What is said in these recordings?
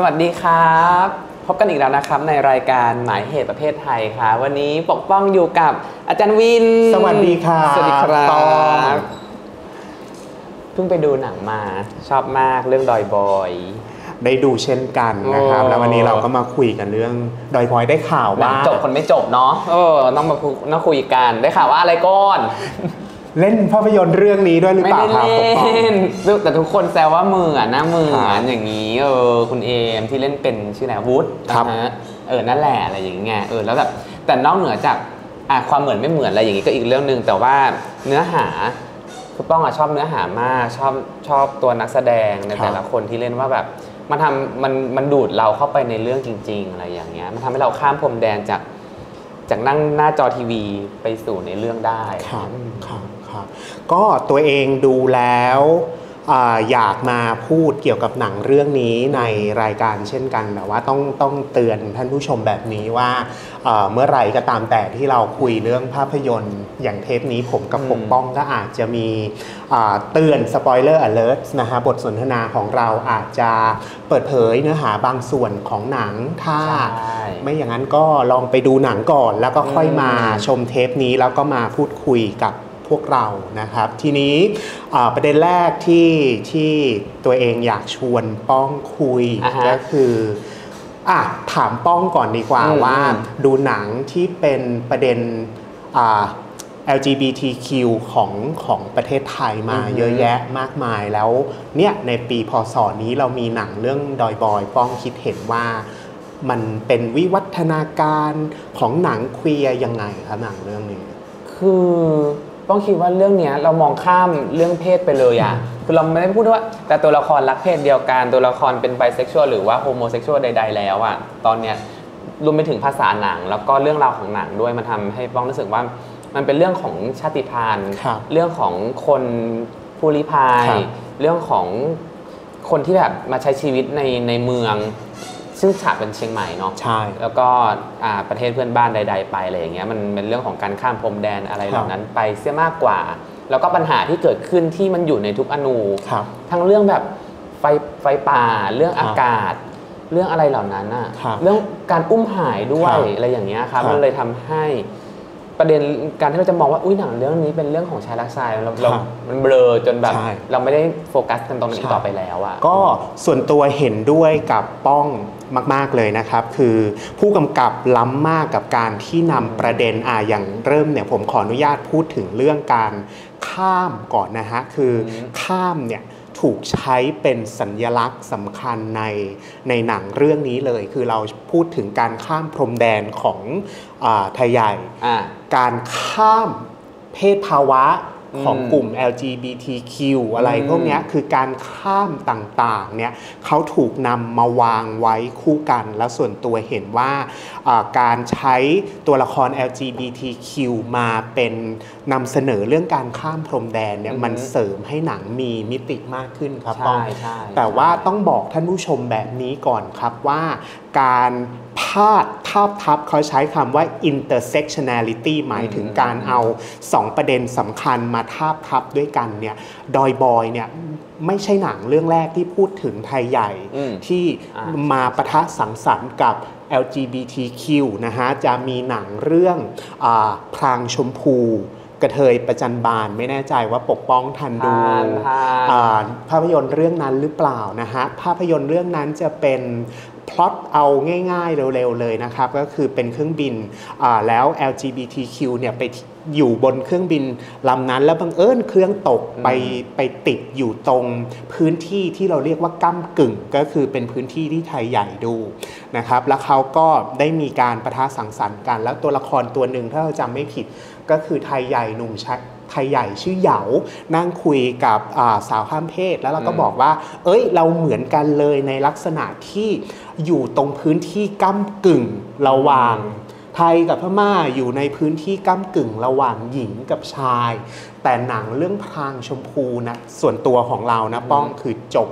สวัสดีครับพบกันอีกแล้วนะครับในรายการหมายเหตุประเทศไทยค่ะวันนี้ปกป้องอยู่กับอาจารย์วินสวัสดีครับสวัสดีครับเพิ่งไปดูหนังมาชอบมากเรื่องดอยบอยได้ดูเช่นกันนะครับแล้ววันนี้เราก็มาคุยกันเรื่องดอยบอยได้ข่าวว่าจบคนไม่จบเนาะต้องมาคุยกันได้ข่าวว่าอะไรก่อนเล่นภาพยนตร์เรื่องนี้ด้วยหรือเปล่าครับไม่เล่นแต่ทุกคนแซวว่ามือหน้ามืออย่างนี้คุณเอมที่เล่นเป็นชื่ออะไรวุฒินะนั่นแหละอะไรอย่างเงี้ยแล้วแบบแต่นอกเหนือจากความเหมือนไม่เหมือนอะไรอย่างนี้ก็อีกเรื่องนึงแต่ว่าเนื้อหาคือป้องชอบเนื้อหามากชอบตัวนักแสดงในแต่ละคนที่เล่นว่าแบบมันทำมันดูดเราเข้าไปในเรื่องจริงๆอะไรอย่างเงี้ยมันทำให้เราข้ามพรมแดนจากนั่งหน้าจอทีวีไปสู่ในเรื่องได้ครับก็ตัวเองดูแล้วอยากมาพูดเกี่ยวกับหนังเรื่องนี้ในรายการเช่นกันแต่ว่าต้องเตือนท่านผู้ชมแบบนี้ว่าเมื่อไหร่ก็ตามแต่ที่เราคุยเรื่องภาพยนตร์อย่างเทปนี้ผมกับปกป้องก็อาจจะมีเตือนสปอยเลอร์อเลิร์ตนะฮะบทสนทนาของเราอาจจะเปิดเผยเนื้อหาบางส่วนของหนังถ้าไม่อย่างนั้นก็ลองไปดูหนังก่อนแล้วก็ค่อยมาชมเทปนี้แล้วก็มาพูดคุยกับพวกเรานะครับทีนี้ประเด็นแรกที่ตัวเองอยากชวนป้องคุยก็คือถามป้องก่อนดีกว่าว่าดูหนังที่เป็นประเด็นLGBTQ ของประเทศไทยมาเยอะแยะมากมายแล้วเนี่ยในปีพ.ศ.นี้เรามีหนังเรื่องดอยบอยป้องคิดเห็นว่ามันเป็นวิวัฒนาการของหนังเคลียร์ยังไงครับหนังเรื่องนี้คือต้องคิดว่าเรื่องนี้เรามองข้ามเรื่องเพศไปเลยอ่ะคือเราไม่ได้พูดว่าแต่ตัวละครรักเพศเดียวกันตัวละครเป็นไบเซ็กชวลหรือว่าโฮโมเซ็กชวลใดๆแล้วอ่ะตอนเนี้ยรวมไปถึงภาษาหนังแล้วก็เรื่องราวของหนังด้วยมันทำให้ป้องรู้สึกว่ามันเป็นเรื่องของชาติพันธุ์เรื่องของคนผู้ลี้ภัยเรื่องของคนที่แบบมาใช้ชีวิตในเมืองซึ่งฉากเป็นเชียงใหม่เนาะใช่แล้วก็ประเทศเพื่อนบ้านใดๆไปอะไรอย่างเงี้ยมันเป็นเรื่องของการข้ามพรมแดนอะไรเหล่านั้นไปเสียมากกว่าแล้วก็ปัญหาที่เกิดขึ้นที่มันอยู่ในทุกอนูทั้งเรื่องแบบไฟป่าเรื่องอากาศเรื่องอะไรเหล่านั้นอ่ะเรื่องการอุ้มหายด้วยอะไรอย่างเงี้ยครับมันเลยทำให้ประเด็นการที่เราจะมองว่าอุ้ยหนังเรื่องนี้เป็นเรื่องของชายรักชายเรามันเบลอจนแบบเราไม่ได้โฟกัสกันตรงนี้ต่อไปแล้วอ่ะก็ส่วนตัวเห็นด้วยกับป้องมากๆเลยนะครับคือผู้กำกับล้ำมากกับการที่นำประเด็นอย่างเริ่มเนี่ยผมขออนุญาตพูดถึงเรื่องการข้ามก่อนนะฮะคือข้ามเนี่ยถูกใช้เป็นสัญลักษณ์สำคัญในหนังเรื่องนี้เลยคือเราพูดถึงการข้ามพรมแดนของไทยใหญ่การข้ามเพศภาวะของกลุ่ม LGBTQ อะไรพวกนี้คือการข้ามต่างๆเนี่ยเขาถูกนำมาวางไว้คู่กันแล้วส่วนตัวเห็นว่าการใช้ตัวละคร LGBTQ มาเป็นนำเสนอเรื่องการข้ามพรมแดนเนี่ยมันเสริมให้หนังมีมิติมากขึ้นครับป้องแต่ว่าต้องบอกท่านผู้ชมแบบนี้ก่อนครับว่าการภาพทับเขาใช้คำว่า intersectionality หมายถึงการเอา2ประเด็นสำคัญมาทับด้วยกันเนี่ยดอยบอยเนี่ยไม่ใช่หนังเรื่องแรกที่พูดถึงไทยใหญ่ที่มาปะทะสังสรรค์กับ LGBTQ นะฮะจะมีหนังเรื่องพรางชมพูกระเทยประจันบานไม่แน่ใจว่าปกป้องทันดูภาพยนตร์เรื่องนั้นหรือเปล่านะฮะภาพยนตร์เรื่องนั้นจะเป็นพล็อตเอาง่ายๆเร็วๆเลยนะครับก็คือเป็นเครื่องบินแล้ว LGBTQ เนี่ยไปอยู่บนเครื่องบินลำนั้นแล้วบังเอิญเครื่องตกไปติดอยู่ตรงพื้นที่ที่เราเรียกว่าก้ำกึ่งก็คือเป็นพื้นที่ที่ไทยใหญ่ดูนะครับแล้วเขาก็ได้มีการปะทะสังสรรค์กันแล้วตัวละครตัวหนึ่งถ้าเราจำไม่ผิดก็คือไทยใหญ่หนุ่มชัดไทยใหญ่ชื่อเหยานั่งคุยกับสาวข้ามเพศแล้วเราก็บอกว่าเอ้ยเราเหมือนกันเลยในลักษณะที่อยู่ตรงพื้นที่ก้ำกึ่งระหว่างไท ไทยกับพม่าอยู่ในพื้นที่ก้ำกึ่งระหว่างหญิงกับชายแต่หนังเรื่องพรางชมพูนะส่วนตัวของเรานะป้องคือจบ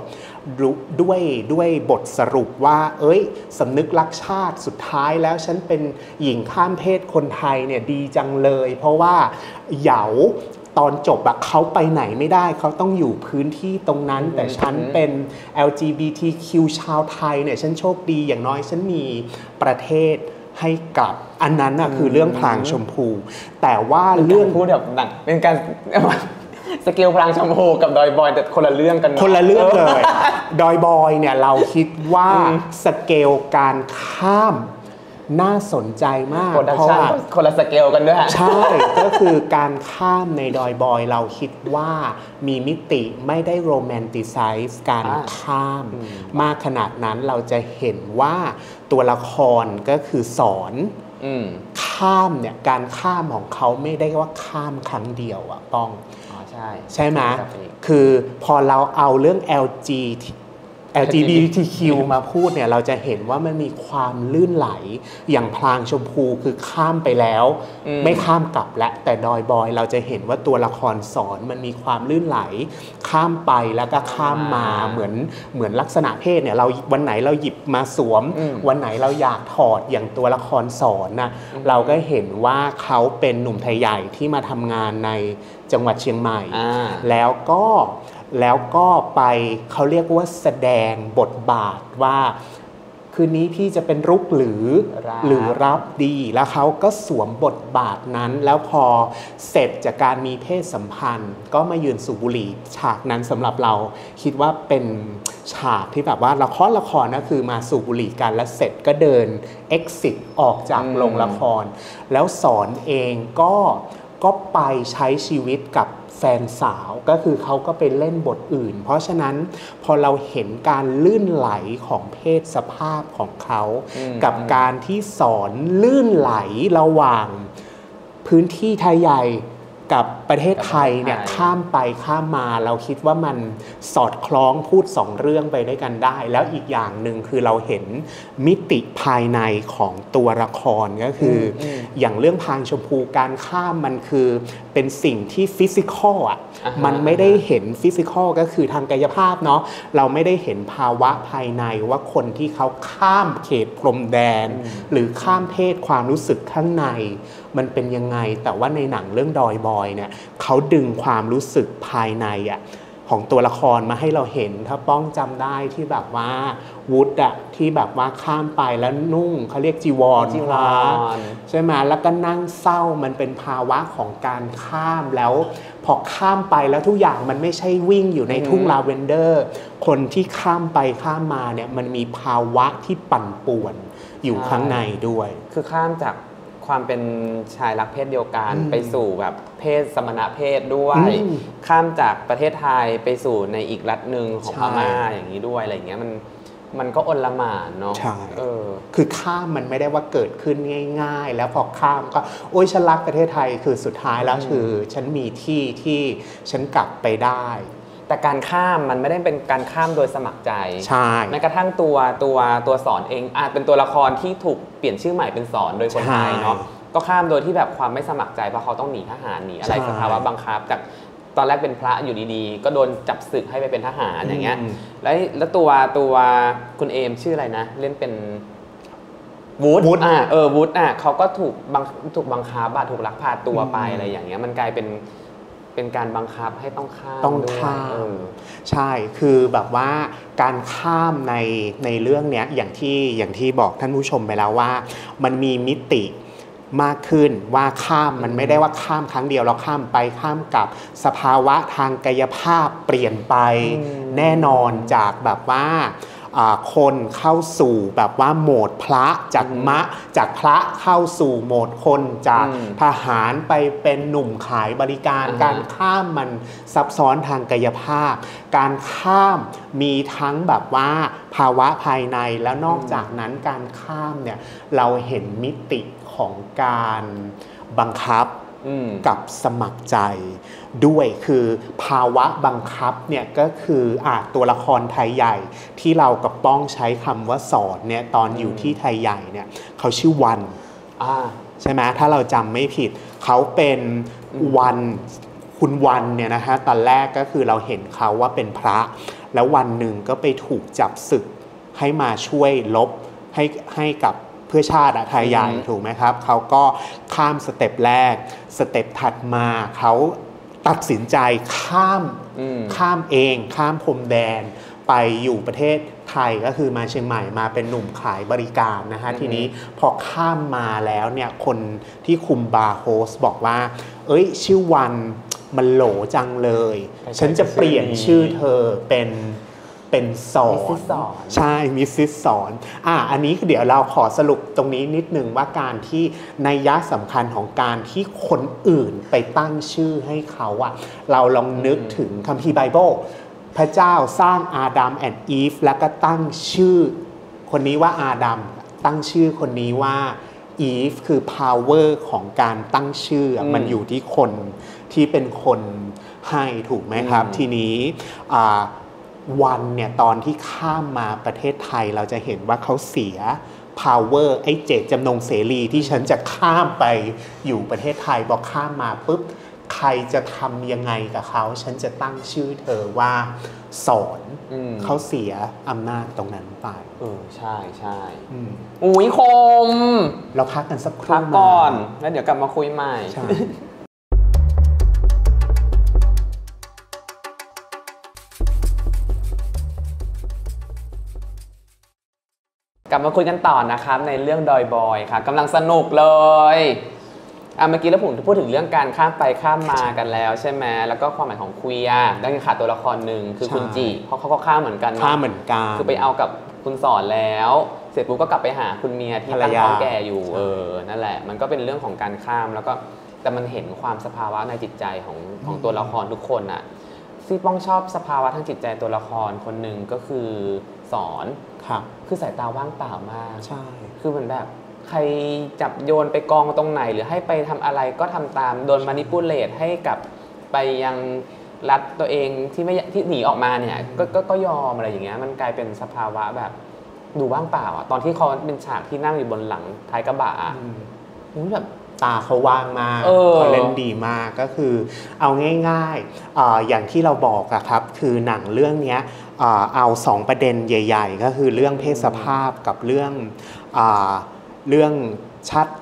ด้วยบทสรุปว่าเอ้ยสำนึกรักชาติสุดท้ายแล้วฉันเป็นหญิงข้ามเพศคนไทยเนี่ยดีจังเลยเพราะว่าเหยาตอนจบอะเขาไปไหนไม่ได้เขาต้องอยู่พื้นที่ตรงนั้นแต่ฉันเป็น LGBTQ ชาวไทยเนี่ยฉันโชคดีอย่างน้อยฉันมีประเทศให้กลับอันนั้นอะคือเรื่องพรางชมพูแต่ว่าเรื่องพูดแบบหนังเป็นการสเกลพรางชมพูกับดอยบอยแต่คนละเรื่องกันคนละเรื่องเลยดอยบอยเนี่ยเราคิดว่าสเกลการข้ามน่าสนใจมากเพราะว่าคนละสเกลกันด้วยใช่ก็คือการข้ามในดอยบอยเราคิดว่ามีมิติไม่ได้โรแมนติไซส์การข้ามมากขนาดนั้นเราจะเห็นว่าตัวละครก็คือสอนข้ามเนี่ยการข้ามของเขาไม่ได้ว่าข้ามครั้งเดียวอะป้องใช่ไหมคือพอเราเอาเรื่อง LGBTQ มาพูดเนี่ยเราจะเห็นว่ามันมีความลื่นไหลอย่างพรางชมพูคือข้ามไปแล้วไม่ข้ามกลับและแต่ดอยบอยเราจะเห็นว่าตัวละครสอนมันมีความลื่นไหลข้ามไปแล้วก็ข้ามมาเหมือนลักษณะเพศเนี่ยเราวันไหนเราหยิบมาสวมวันไหนเราอยากถอดอย่างตัวละครสอนนะเราก็เห็นว่าเขาเป็นหนุ่มไทยใหญ่ที่มาทำงานในจังหวัดเชียงใหม่แล้วก็ไปเขาเรียกว่าแสดงบทบาทว่าคืนนี้พี่จะเป็นรุกหรือรับดีแล้วเขาก็สวมบทบาทนั้นแล้วพอเสร็จจากการมีเพศสัมพันธ์ก็มายืนสูบบุหรี่ฉากนั้นสำหรับเราคิดว่าเป็นฉากที่แบบว่าละครนะคือมาสูบบุหรี่กันแล้วเสร็จก็เดิน exit ออกจากโรงละครแล้วสอนเองก็ไปใช้ชีวิตกับแฟนสาวก็คือเขาก็ไปเล่นบทอื่นเพราะฉะนั้นพอเราเห็นการลื่นไหลของเพศสภาพของเขากับการที่สอนลื่นไหลระหว่างพื้นที่ไทยใหญ่กับประเทศไทยเนี่ยข้ามไปข้ามมาเราคิดว่ามันสอดคล้องพูดสองเรื่องไปด้วยกันได้แล้วอีกอย่างหนึ่งคือเราเห็นมิติภายในของตัวละครก็คืออย่างเรื่องพรางชมพูการข้ามมันคือเป็นสิ่งที่ฟิสิกอลอ่ะมันไม่ได้เห็นฟิสิกอลก็คือทางกายภาพเนาะเราไม่ได้เห็นภาวะภายในว่าคนที่เขาข้ามเขตพรมแดนหรือข้ามเพศความรู้สึกข้างในมันเป็นยังไงแต่ว่าในหนังเรื่องดอยบอยเนี่ยเขาดึงความรู้สึกภายในอ่ะของตัวละครมาให้เราเห็นถ้าป้องจำได้ที่แบบว่าวุฒอ่ะที่แบบว่าข้ามไปแล้วนุ่งเขาเรียกจีวรพระใช่ไหมแล้วก็นั่งเศร้ามันเป็นภาวะของการข้ามแล้วพอข้ามไปแล้วทุกอย่างมันไม่ใช่วิ่งอยู่ในทุ่งลาเวนเดอร์คนที่ข้ามไปข้ามมาเนี่ยมันมีภาวะที่ปั่นป่วนอยู่ข้างในด้วยคือข้ามจากความเป็นชายรักเพศเดียวกันไปสู่แบบเพศสมณเพศด้วยข้ามจากประเทศไทยไปสู่ในอีกรัฐหนึ่งของพม่าอย่างนี้ด้วยอะไรอย่างเงี้ยมันก็อลหม่านเนาะใช่คือข้ามมันไม่ได้ว่าเกิดขึ้นง่ายๆแล้วพอข้ามก็โอ๊ยฉันรักประเทศไทยคือสุดท้ายแล้วคือฉันมีที่ฉันกลับไปได้แต่การข้ามมันไม่ได้เป็นการข้ามโดยสมัครใจใช่แม้กระทั่งตัวสอนเองอาจเป็นตัวละครที่ถูกเปลี่ยนชื่อใหม่เป็นสอนโดยคนไทยเนาะก็ข้ามโดยที่แบบความไม่สมัครใจเพราะเขาต้องหนีทหารหนีอะไรสภาวะบังคับจากตอนแรกเป็นพระอยู่ดีๆก็โดนจับศึกให้ไปเป็นทหารอย่างเงี้ยแล้วตัวคุณเอมชื่ออะไรนะเล่นเป็นวูดเขาก็ถูกบังคับถูกลักพาตัวไปอะไรอย่างเงี้ยมันกลายเป็นการบังคับให้ต้องข้ามใช่คือแบบว่าการข้ามในเรื่องเนี้ยอย่างที่บอกท่านผู้ชมไปแล้วว่ามันมีมิติมากขึ้นว่าข้ามมันไม่ได้ว่าข้ามครั้งเดียวเราข้ามไปข้ามกับสภาวะทางกายภาพเปลี่ยนไปแน่นอนจากแบบว่าคนเข้าสู่แบบว่าโหมดพระจากพระเข้าสู่โหมดคนจากทหารไปเป็นหนุ่มขายบริการการข้ามมันซับซ้อนทางกายภาพการข้ามมีทั้งแบบว่าภาวะภายในแล้วนอกจากนั้นการข้ามเนี่ยเราเห็นมิติของการบังคับกับสมัครใจด้วยคือภาวะบังคับเนี่ยก็คือตัวละครไทยใหญ่ที่เรากับป้องใช้คำว่าสอนเนี่ยตอนอยู่ที่ไทยใหญ่เนี่ยเขาชื่อวัน ใช่ไหมถ้าเราจำไม่ผิดเขาเป็นวันคุณวันเนี่ยนะฮะตอนแรกก็คือเราเห็นเขาว่าเป็นพระแล้ววันหนึ่งก็ไปถูกจับศึกให้มาช่วยลบให้กับเพื่อชาติไทยใหญ่ถูกไหมครับเขาก็ข้ามสเต็ปแรกสเต็ปถัดมาเขาตัดสินใจข้ามเองข้ามพรมแดนไปอยู่ประเทศไทยก็คือมาเชียงใหม่มาเป็นหนุ่มขายบริการนะฮะทีนี้พอข้ามมาแล้วเนี่ยคนที่คุมบาร์โฮสบอกว่าเอ้ยชื่อวันมันโหลจังเลยฉันจะเปลี่ยนชื่อเธอเป็นสอนใช่มิสซิสสอนอันนี้เดี๋ยวเราขอสรุปตรงนี้นิดนึงว่าการที่นัยยะสำคัญของการที่คนอื่นไปตั้งชื่อให้เขาเราลองนึกถึงคัมภีร์ไบเบิลพระเจ้าสร้างอาดัมแอนด์อีฟแล้วก็ตั้งชื่อคนนี้ว่าอาดัมตั้งชื่อคนนี้ว่าอีฟคือ power ของการตั้งชื่อมันอยู่ที่คนที่เป็นคนให้ถูกไหมครับทีนี้วันเนี่ยตอนที่ข้ามมาประเทศไทยเราจะเห็นว่าเขาเสีย power ไอ้เจตจำนงเสรีที่ฉันจะข้ามไปอยู่ประเทศไทยพอข้ามมาปุ๊บใครจะทำยังไงกับเขาฉันจะตั้งชื่อเธอว่าสอนเขาเสียอำนาจตรงนั้นไปใช่ใช่อุ้ยคมเราพักกันสักครู่ก่อนแล้วเดี๋ยวกลับมาคุยใหม่กลับมาคุยกันต่อนะครับในเรื่องดอยบอยค่ะกำลังสนุกเลยเมื่อกี้แล้วผมพูดถึงเรื่องการข้ามไปข้ามมากันแล้วใช่ไหมแล้วก็ความหมายของเควียร์ดังนั้นขาดตัวละครหนึ่งคือคุณจิเพราะเขาก็ข้ามเหมือนกันคือไปเอากับคุณสอนแล้วเสร็จปุ๊บก็กลับไปหาคุณเมียที่ตั้งท้องแก่อยู่นั่นแหละมันก็เป็นเรื่องของการข้ามแล้วก็แต่มันเห็นความสภาวะในจิตใจของตัวละครทุกคนอ่ะที่ป้องชอบสภาวะทางจิตใจตัวละครคนหนึ่งก็คือสอนคือสายตาว่างเปล่ามากใช่คือมันแบบใครจับโยนไปกองตรงไหนหรือให้ไปทำอะไรก็ทำตามโดนมานิปูเลตให้กลับไปยังรัฐตัวเองที่หนีออกมาเนี่ยก็ยอมอะไรอย่างเงี้ยมันกลายเป็นสภาวะแบบดูว่างเปล่าตอนที่เขาเป็นฉากที่นั่งอยู่บนหลังท้ายกระบะแบบตาเขาว่างมากเขาเล่นดีมากก็คือเอาง่ายๆอย่างที่เราบอกอะครับคือหนังเรื่องนี้เอาสองประเด็นใหญ่ๆก็คือเรื่องเพศสภาพกับเรื่อง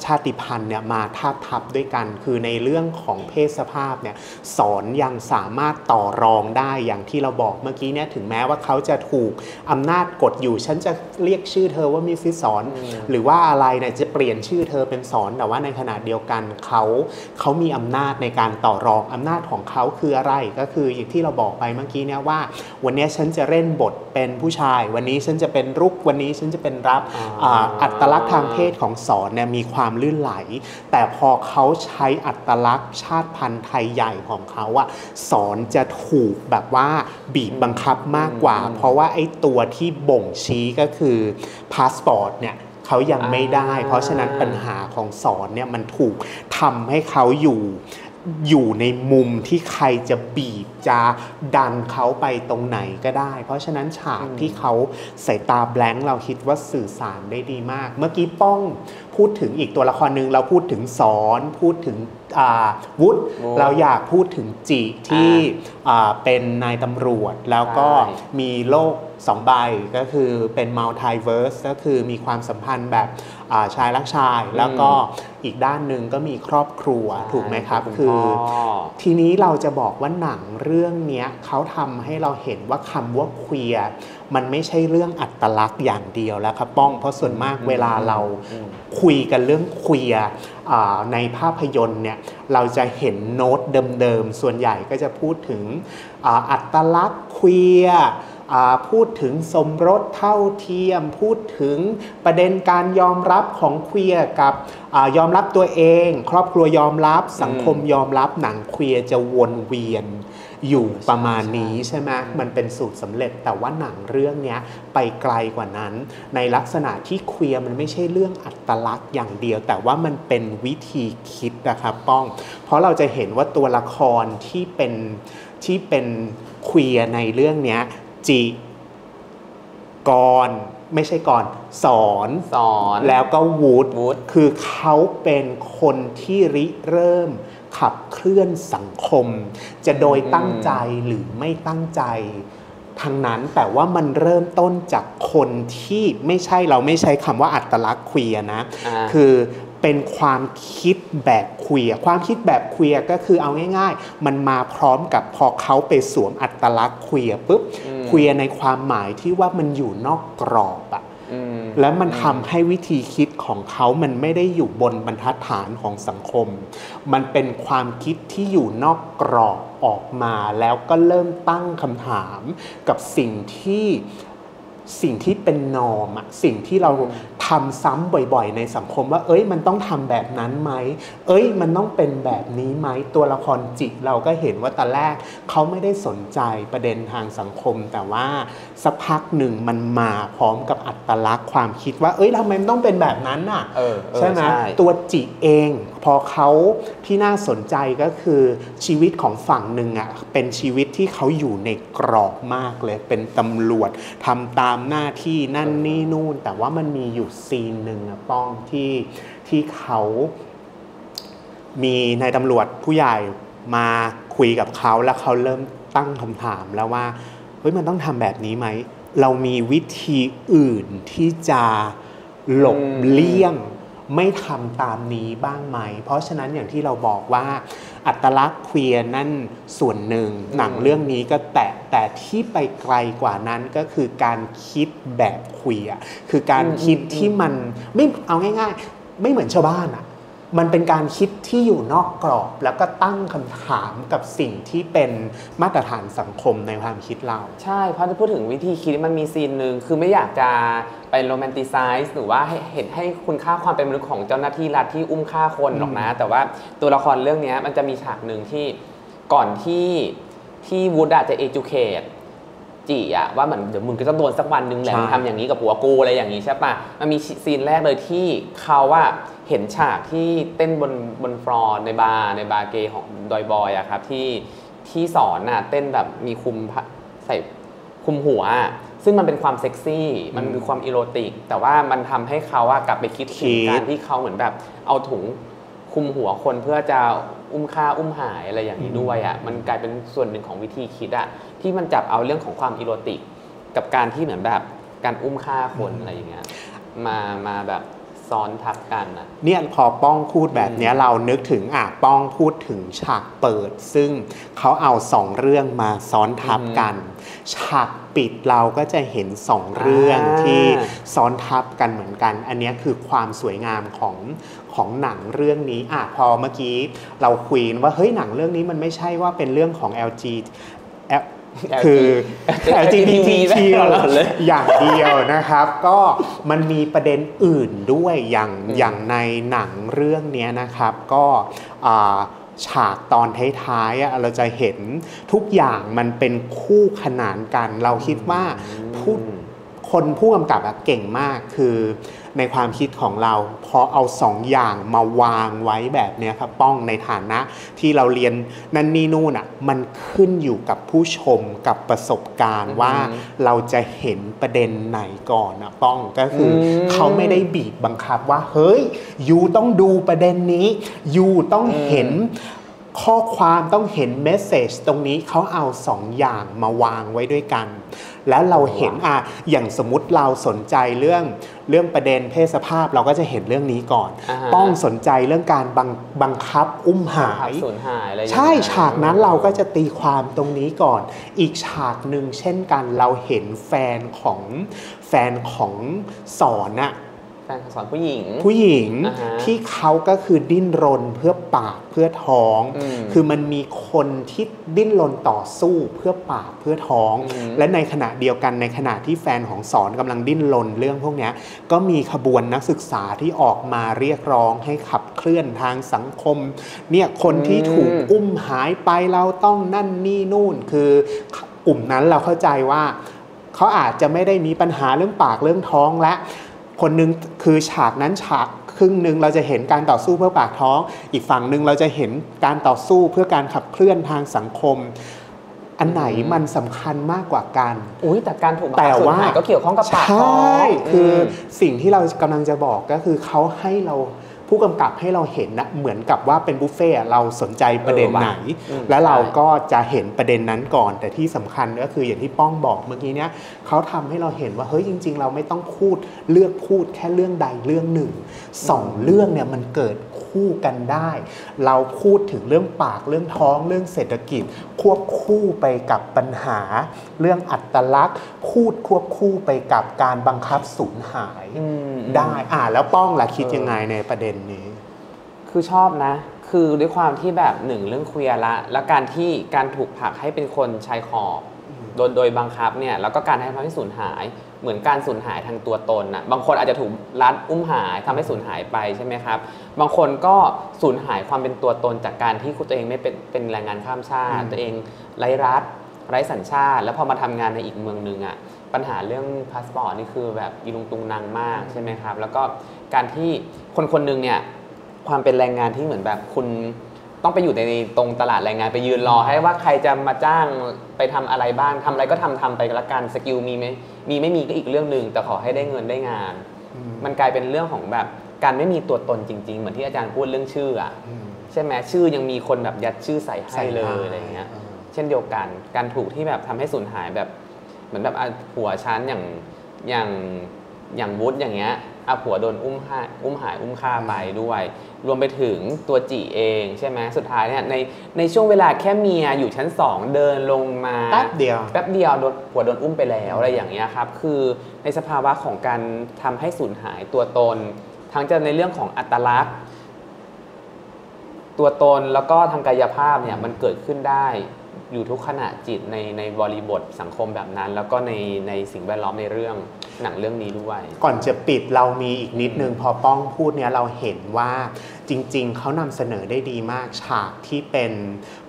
ชาติพันธุ์เนี่ยมาทับด้วยกันคือในเรื่องของเพศสภาพเนี่ยสอนยังสามารถต่อรองได้อย่างที่เราบอกเมื่อกี้เนี่ยถึงแม้ว่าเขาจะถูกอำนาจกดอยู่ฉันจะเรียกชื่อเธอว่ามิสซิสสอนหรือว่าอะไรเนี่ยจะเปลี่ยนชื่อเธอเป็นสอนแต่ว่าในขณะเดียวกันเขามีอำนาจในการต่อรองอำนาจของเขาคืออะไรก็คืออย่างที่เราบอกไปเมื่อกี้เนี่ยว่าวันนี้ฉันจะเล่นบทเป็นผู้ชายวันนี้ฉันจะเป็นรุกวันนี้ฉันจะเป็นรับอัตลักษณ์ทางเพศของสอนเนี่ยมีความลื่นไหลแต่พอเขาใช้อัตลักษณ์ชาติพันธุ์ไทยใหญ่ของเขาสอนจะถูกแบบว่าบีบบังคับมากกว่าเพราะว่าไอ้ตัวที่บ่งชี้ก็คือพาสปอร์ตเนี่ยเขายังไม่ได้เพราะฉะนั้นปัญหาของสอนเนี่ยมันถูกทำให้เขาอยู่ในมุมที่ใครจะบีบจะดันเขาไปตรงไหนก็ได้เพราะฉะนั้นฉากที่เขาสายตาแบล็งเราคิดว่าสื่อสารได้ดีมากเมื่อกี้ป้องพูดถึงอีกตัวละครหนึ่งเราพูดถึงสอนพูดถึงวุฒิเราอยากพูดถึงจิที่เป็นนายตำรวจแล้วก็มีโลกสองใบก็คือเป็นมัลติเวิร์สก็คือมีความสัมพันธ์แบบชายรักชายแล้วก็อีกด้านหนึ่งก็มีครอบครัวถูกไหมครับคือทีนี้เราจะบอกว่าหนังเรื่องนี้เขาทำให้เราเห็นว่าคำว่าเควียร์มันไม่ใช่เรื่องอัตลักษณ์อย่างเดียวแล้วครับป้องเพราะส่วนมากเวลาเราคุยกันเรื่องเควียร์ในภาพยนตร์เนี่ยเราจะเห็นโน้ตเดิมๆส่วนใหญ่ก็จะพูดถึงอัตลักษณ์เควียร์พูดถึงสมรสเท่าเทียมพูดถึงประเด็นการยอมรับของเควียร์กับยอมรับตัวเองครอบครัวยอมรับสังคมยอมรับหนังเควียร์จะวนเวียนอยู่ประมาณนี้ใช่ไหมมันเป็นสูตรสำเร็จแต่ว่าหนังเรื่องนี้ไปไกลกว่านั้นในลักษณะที่เควียร์มันไม่ใช่เรื่องอัตลักษณ์อย่างเดียวแต่ว่ามันเป็นวิธีคิดนะครับป้องเพราะเราจะเห็นว่าตัวละครที่เป็นเควียร์ในเรื่องนี้จิกร ไม่ใช่ก่อนสอนแล้วก็วูดคือเขาเป็นคนที่ริเริ่มขับเคลื่อนสังคมจะโดยตั้งใจหรือไม่ตั้งใจทั้งนั้นแต่ว่ามันเริ่มต้นจากคนที่ไม่ใช่เราไม่ใช้คำว่าอัตลักษณ์เควียร์นะคือเป็นความคิดแบบเควียร์ความคิดแบบเควียร์ก็คือเอาง่ายๆมันมาพร้อมกับพอเขาไปสวมอัตลักษณ์เควียร์ปุ๊บเควียร์ในความหมายที่ว่ามันอยู่นอกกรอบอะและมันทำให้วิธีคิดของเขามันไม่ได้อยู่บนบรรทัดฐานของสังคมมันเป็นความคิดที่อยู่นอกกรอบออกมาแล้วก็เริ่มตั้งคำถามกับสิ่งที่เป็นนอร์มสิ่งที่เราทำซ้ำบ่อยๆในสังคมว่าเอ้ยมันต้องทำแบบนั้นไหมเอ้ยมันต้องเป็นแบบนี้ไหมตัวละครจิเราก็เห็นว่าตอนแรกเขาไม่ได้สนใจประเด็นทางสังคมแต่ว่าสักพักหนึ่งมันมาพร้อมกับอัตลักษณ์ความคิดว่าเอ้ยทำไมมันต้องเป็นแบบนั้นน่ะใช่ไหมตัวจิเองพอเขาที่น่าสนใจก็คือชีวิตของฝั่งหนึ่งอ่ะเป็นชีวิตที่เขาอยู่ในกรอบมากเลยเป็นตำรวจทำตามหน้าที่นั่นนี่นู่นแต่ว่ามันมีอยู่ซีนหนึ่งนะป้องที่เขามีนายตำรวจผู้ใหญ่มาคุยกับเขาแล้วเขาเริ่มตั้งคำถามแล้วว่าเฮ้ยมันต้องทำแบบนี้ไหมเรามีวิธีอื่นที่จะหลบเลี่ยงไม่ทำตามนี้บ้างไหมเพราะฉะนั้นอย่างที่เราบอกว่าอัตลักษณ์เควียร์นั่นส่วนหนึ่งหนังเรื่องนี้ก็แต่ที่ไปไกลกว่านั้นก็คือการคิดแบบเควียร์คือการคิดที่มันไม่เอาง่ายๆไม่เหมือนชาวบ้านอ่ะมันเป็นการคิดที่อยู่นอกกรอบแล้วก็ตั้งคำถามกับสิ่งที่เป็นมาตรฐานสังคมในความคิดเราใช่เพราะจะพูดถึงวิธีคิดมันมีซีนหนึ่งคือไม่อยากจะไปโรแมนติไซส์หรือว่าเห็นให้คุณค่าความเป็นมนุษย์ของเจ้าหน้าที่รัฐที่อุ้มฆ่าคนหรอกนะแต่ว่าตัวละครเรื่องนี้มันจะมีฉากหนึ่งที่ก่อนที่วูดจะ educate จีอะว่าเหมือนเดี๋ยวมึงก็ต้องโดนสักวันนึงแหละมึงทำอย่างนี้กับผัวกูอะไรอย่างนี้ใช่ปะมันมีซีนแรกเลยที่เขาว่าเห็นฉากที่เต้นบนฟลอร์ในบาร์เกย์ของดอยบอยอะครับที่สอนน่ะเต้นแบบมีคุมใส่คุมหัวซึ่งมันเป็นความเซ็กซี่มันมีความอีโรติกแต่ว่ามันทำให้เขาอะกลับไปคิดถึงการที่เขาเหมือนแบบเอาถุงคุมหัวคนเพื่อจะอุ้มฆ่าอุ้มหายอะไรอย่างนี้ด้วยอะมันกลายเป็นส่วนหนึ่งของวิธีคิดอะที่มันจับเอาเรื่องของความอีโรติกกับการที่เหมือนแบบการอุ้มฆ่าคนอะไรอย่างเงี้ยมาแบบซ้อนทับกันนะเนี่ยพอป้องพูดแบบนี้เรานึกถึงป้องพูดถึงฉากเปิดซึ่งเขาเอาสองเรื่องมาซ้อนทับกันฉากปิดเราก็จะเห็นสองเรื่องที่ซ้อนทับกันเหมือนกันอันนี้คือความสวยงามของหนังเรื่องนี้พอเมื่อกี้เราคุยว่าเฮ้ยหนังเรื่องนี้มันไม่ใช่ว่าเป็นเรื่องของ LGBTQ อย่างเดียวนะครับก็มันมีประเด็นอื่นด้วยอย่างในหนังเรื่องนี้นะครับก็ฉากตอนท้ายๆเราจะเห็นทุกอย่างมันเป็นคู่ขนานกันเราคิดว่าผู้กำกับเก่งมากคือในความคิดของเราพอเอาสองอย่างมาวางไว้แบบนี้ครับป้องในฐานะที่เราเรียนนั่นนี่นู่นมันขึ้นอยู่กับผู้ชมกับประสบการณ์ว่าเราจะเห็นประเด็นไหนก่อนนะป้องก็คือเขาไม่ได้บีบบังคับว่าเฮ้ยยูต้องดูประเด็นนี้ยูต้องเห็นข้อความต้องเห็นเมสเซจตรงนี้เขาเอาสองอย่างมาวางไว้ด้วยกันแล้วเราเห็นอย่างสมมุติเราสนใจเรื่องประเด็นเพศสภาพเราก็จะเห็นเรื่องนี้ก่อนต้องสนใจเรื่องการบังคับอุ้มหายสูญหายอะไรอย่างเงี้ยใช่ฉากนั้นเราก็จะตีความตรงนี้ก่อนอีกฉากหนึ่งเช่นกันเราเห็นแฟนของสอนน่ะแฟนสอนผู้หญิงที่เขาก็คือดิ้นรนเพื่อปากเพื่อท้องคือมันมีคนที่ดิ้นรนต่อสู้เพื่อปากเพื่อท้องและในขณะเดียวกันในขณะที่แฟนของสอนกำลังดิ้นรนเรื่องพวกนี้ก็มีขบวนนักศึกษาที่ออกมาเรียกร้องให้ขับเคลื่อนทางสังคมเนี่ยคนที่ถูกอุ้มหายไปเราต้องนั่นนี่นู่นคือกลุ่มนั้นเราเข้าใจว่าเขาอาจจะไม่ได้มีปัญหาเรื่องปากเรื่องท้องและคนหนึ่งคือฉากนั้นฉากครึ่งหนึ่งเราจะเห็นการต่อสู้เพื่อปากท้องอีกฝั่งหนึ่งเราจะเห็นการต่อสู้เพื่อการขับเคลื่อนทางสังคม อันไหนมันสำคัญมากกว่ากันแต่การถูกบังคับส่วนหายก็เกี่ยวข้องกับปากท้องใช่คือสิ่งที่เรากำลังจะบอกก็คือเขาให้เราผู้กำกับให้เราเห็นนะเหมือนกับว่าเป็นบุฟเฟ่เราสนใจประเด็นไหนแล้วเราก็จะเห็นประเด็นนั้นก่อนแต่ที่สำคัญก็คืออย่างที่ป้องบอกเมื่อกี้เนี้ยเขาทำให้เราเห็นว่าเฮ้ยจริงๆเราไม่ต้องพูดเลือกพูดแค่เรื่องใดเรื่องหนึ่งสองเรื่องเนี่ยมันเกิดคู่กันได้เราพูดถึงเรื่องปากเรื่องท้องเรื่องเศรษฐกิจควบคู่ไปกับปัญหาเรื่องอัตลักษณ์พูดควบคู่ไปกับการบังคับสูญหายได้แล้วป้องล่ะคิดยังไงในประเด็นนี้คือชอบนะคือด้วยความที่แบบหนึ่งเรื่องเคลียร์ละและการที่การถูกผลักให้เป็นคนชายขอบโดยบังคับเนี่ยแล้วก็การให้ทำให้สูญหายเหมือนการสูญหายทางตัวตนนะบางคนอาจจะถูกรัดอุ้มหายทำให้สูญหายไปใช่ไหมครับบางคนก็สูญหายความเป็นตัวตนจากการที่ตัวเองไม่เป็นแรงงานข้ามชาติตัวเองไร้รัฐไร้สัญชาติแล้วพอมาทำงานในอีกเมืองนึงอ่ะปัญหาเรื่องพาสปอร์ตนี่คือแบบอีลุงตุงนางมากใช่ไหมครับแล้วก็การที่คนคนนึงเนี่ยความเป็นแรงงานที่เหมือนแบบคุณต้องไปอยู่ในตรงตลาดแรงงานไปยืนรอให้ว่าใครจะมาจ้างไปทำอะไรบ้างทำอะไรก็ทำไปละกันสกิลมีไหมมีไม่มีก็อีกเรื่องหนึ่งแต่ขอให้ได้เงินได้งานมันกลายเป็นเรื่องของแบบการไม่มีตัวตนจริงๆเหมือนที่อาจารย์พูดเรื่องชื่ออ่ะใช่ไหมชื่อยังมีคนแบบยัดชื่อใส่ให้เลยอะไรเงี้ยเช่นเดียวกันการถูกที่แบบทำให้สูญหายแบบเหมือนแบบผัวชั้นอย่างวุฒิอย่างเงี้ยผัวโดนอุ้มฆ่าไปด้วยรวมไปถึงตัวจีเองใช่ไหมสุดท้ายเนี่ยในช่วงเวลาแค่เมียอยู่ชั้น2เดินลงมาแป๊บเดียวโดนผัวโดนอุ้มไปแล้วอะไรอย่างเงี้ยครับคือในสภาวะของการทำให้สูญหายตัวตนทั้งจะในเรื่องของอัตลักษณ์ตัวตนแล้วก็ทางกายภาพเนี่ยมันเกิดขึ้นได้อยู่ทุกขณะจิตในบริบทสังคมแบบนั้นแล้วก็ในสิ่งแวดล้อมในเรื่องหนังเรื่องนี้ด้วยก่อนจะปิดเรามีอีกนิดนึงพอป้องพูดเนี้ยเราเห็นว่าจริงๆเขานำเสนอได้ดีมากฉากที่เป็น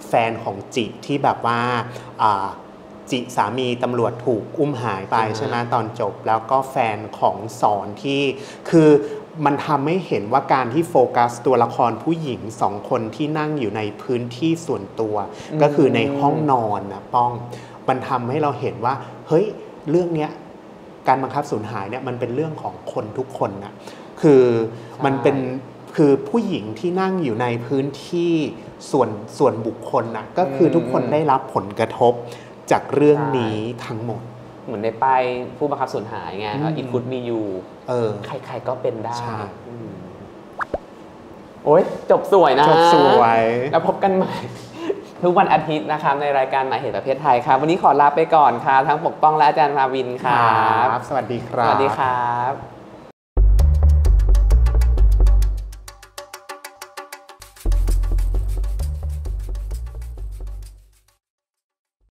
แฟนของจิตที่แบบว่าจิสามีตำรวจถูกอุ้มหายไปใช่ไหมตอนจบแล้วก็แฟนของสอนที่คือมันทำให้เห็นว่าการที่โฟกัสตัวละครผู้หญิงสองคนที่นั่งอยู่ในพื้นที่ส่วนตัวก็คือในห้องนอนนะป้องมันทำให้เราเห็นว่าเฮ้ยเรื่องเนี้ยการบังคับสูญหายเนี่ยมันเป็นเรื่องของคนทุกคนนะคือมันเป็นคือผู้หญิงที่นั่งอยู่ในพื้นที่ส่วนบุคคลนะก็คือทุกคนได้รับผลกระทบจากเรื่องนี้ทั้งหมดเหมือนในป้ายผู้บังคับสูญหายไงอินพุตมีอยู่ใครๆก็เป็นได้โอ๊ยจบสวยนะจบสวยแล้วพบกันใหม่ทุกวันอาทิตย์นะครับในรายการหมายเหตุประเภทไทยครับวันนี้ขอลาไปก่อนค่ะทั้งปกป้องและอาจารย์มาวินครับสวัสดีครับ